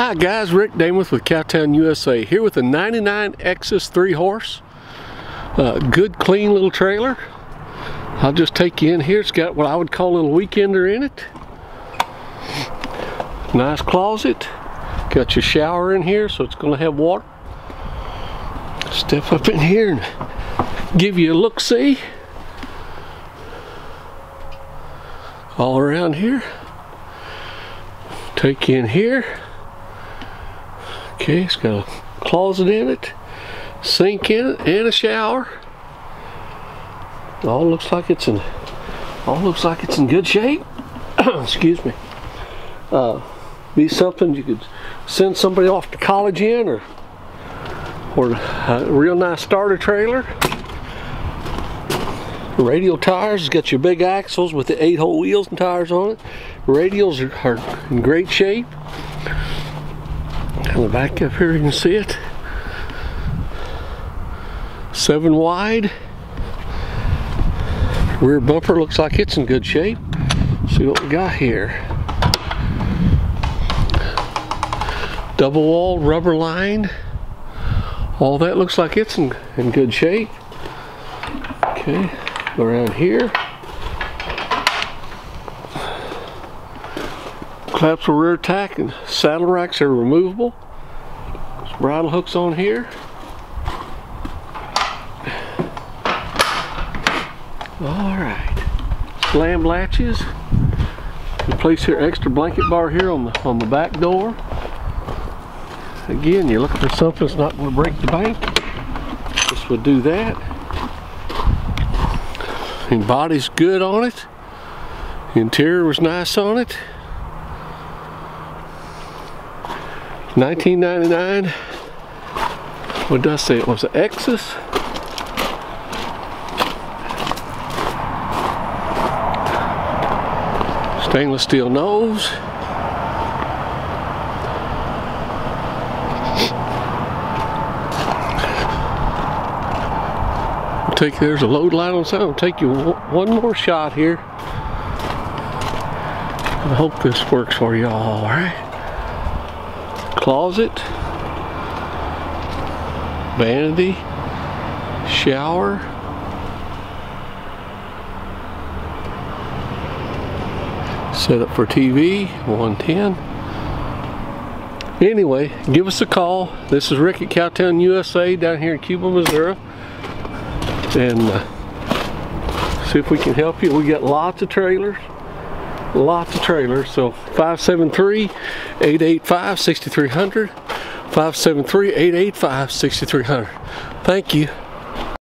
Hi guys, Rick Daymuth with Cowtown USA, here with a 99 Exiss 3-horse. Good clean little trailer. I'll just take you in here. It's got what I would call a little weekender in it. Nice closet. Got your shower in here, so it's going to have water. Step up in here and give you a look-see. All around here. Take you in here. Okay, it's got a closet in it, sink in it, and a shower. All looks like it's in good shape. Excuse me. Be something you could send somebody off to college in, or a real nice starter trailer. Radial tires, it's got your big axles with the 8-hole wheels and tires on it. Radials are in great shape. And the back up here, you can see it. 7 wide. Rear bumper looks like it's in good shape. Let's see what we got here. Double wall, rubber lined. All that looks like it's in good shape. Okay, go around here. Collapsible rear tack and saddle racks are removable. There's bridle hooks on here. Alright. Slam latches. We place your extra blanket bar here on the back door. Again, you're looking for something that's not going to break the bank. This would do that. And body's good on it. Interior was nice on it. 1999. What did I say? It was an Exiss. Stainless steel nose. There's a load line on the side. I'll take you one more shot here. I hope this works for you all. Alright. Closet, vanity, shower, set up for TV, 110. Anyway, give us a call. This is Rick at Cowtown USA down here in Cuba, Missouri, and see if we can help you. We got lots of trailers. So 573-885-6300, 573-885-6300. Thank you.